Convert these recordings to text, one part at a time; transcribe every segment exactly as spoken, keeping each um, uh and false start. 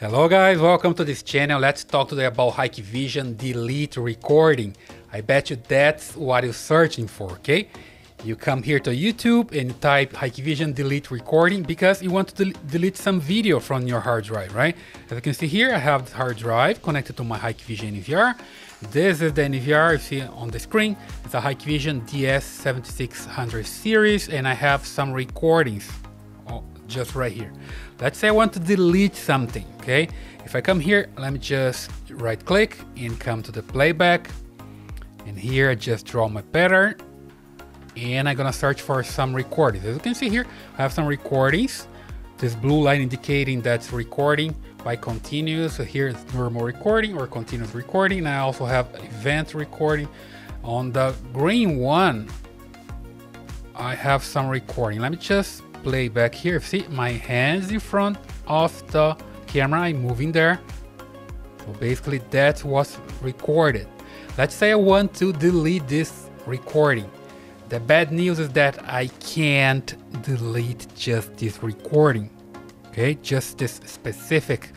Hello guys, welcome to this channel. Let's talk today about Hikvision delete recording. I bet you that's what you're searching for, okay? You come here to YouTube and type Hikvision delete recording because you want to del delete some video from your hard drive, right? As you can see here, I have the hard drive connected to my Hikvision N V R. This is the N V R you see on the screen. It's a Hikvision D S seventy-six hundred series and I have some recordings just right here. Let's say I want to delete something, okay? If I come here, let me just right click and come to the playback, and here I just draw my pattern and I'm gonna search for some recordings. As you can see here, I have some recordings. This blue line indicating that's recording by continuous. So here is normal recording or continuous recording. And I also have event recording. On the green one, I have some recording. Let me just play back here. See my hands in front of the camera, I'm moving there. So basically that's what's recorded. Let's say I want to delete this recording. The bad news is that I can't delete just this recording, okay? Just this specific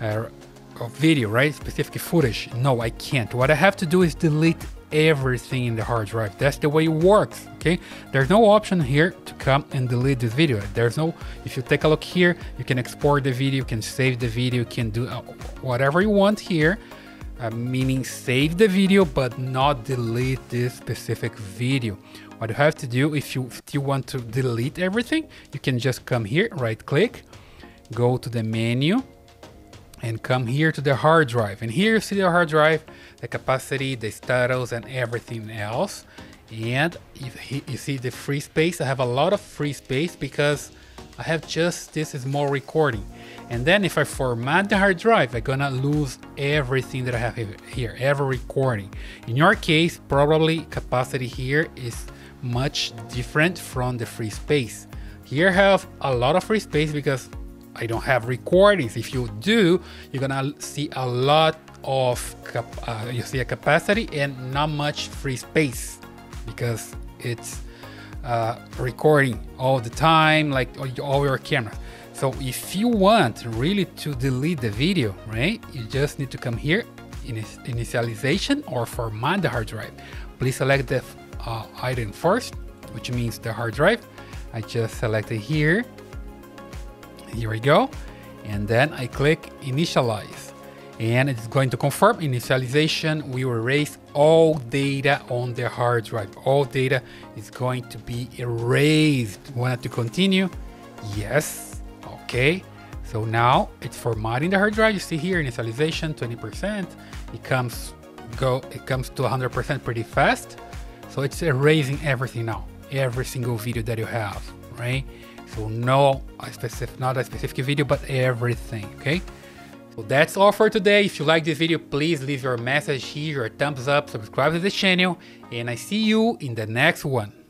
uh, video, right? Specific footage. No, I can't. What I have to do is delete everything in the hard drive. That's the way it works, okay? There's no option here to come and delete this video. There's no, if you take a look here, you can export the video, you can save the video, you can do whatever you want here, uh, meaning save the video, but not delete this specific video. What you have to do, if you still want to delete everything, you can just come here, right click, go to the menu, and come here to the hard drive. And here you see the hard drive, the capacity, the status, and everything else. And you see the free space. I have a lot of free space because I have just this small recording. And then if I format the hard drive, I'm gonna lose everything that I have here, every recording. In your case, probably capacity here is much different from the free space. Here I have a lot of free space because I don't have recordings. If you do, you're gonna see a lot of, cap uh, you see a capacity and not much free space because it's uh, recording all the time, like all your cameras. So if you want really to delete the video, right? You just need to come here, in initialization or format the hard drive. Please select the uh, item first, which means the hard drive. I just selected here. Here we go, and then I click initialize, and it's going to confirm initialization. We will erase all data on the hard drive. All data is going to be erased. Want it to continue? Yes. Okay, so now it's formatting the hard drive. You see here initialization twenty percent. It comes go it comes to one hundred percent pretty fast. So it's erasing everything now, every single video that you have, right? So no, a specific, not a specific video, but everything, okay? So that's all for today. If you like this video, please leave your message here, your thumbs up, subscribe to the channel, and I see you in the next one.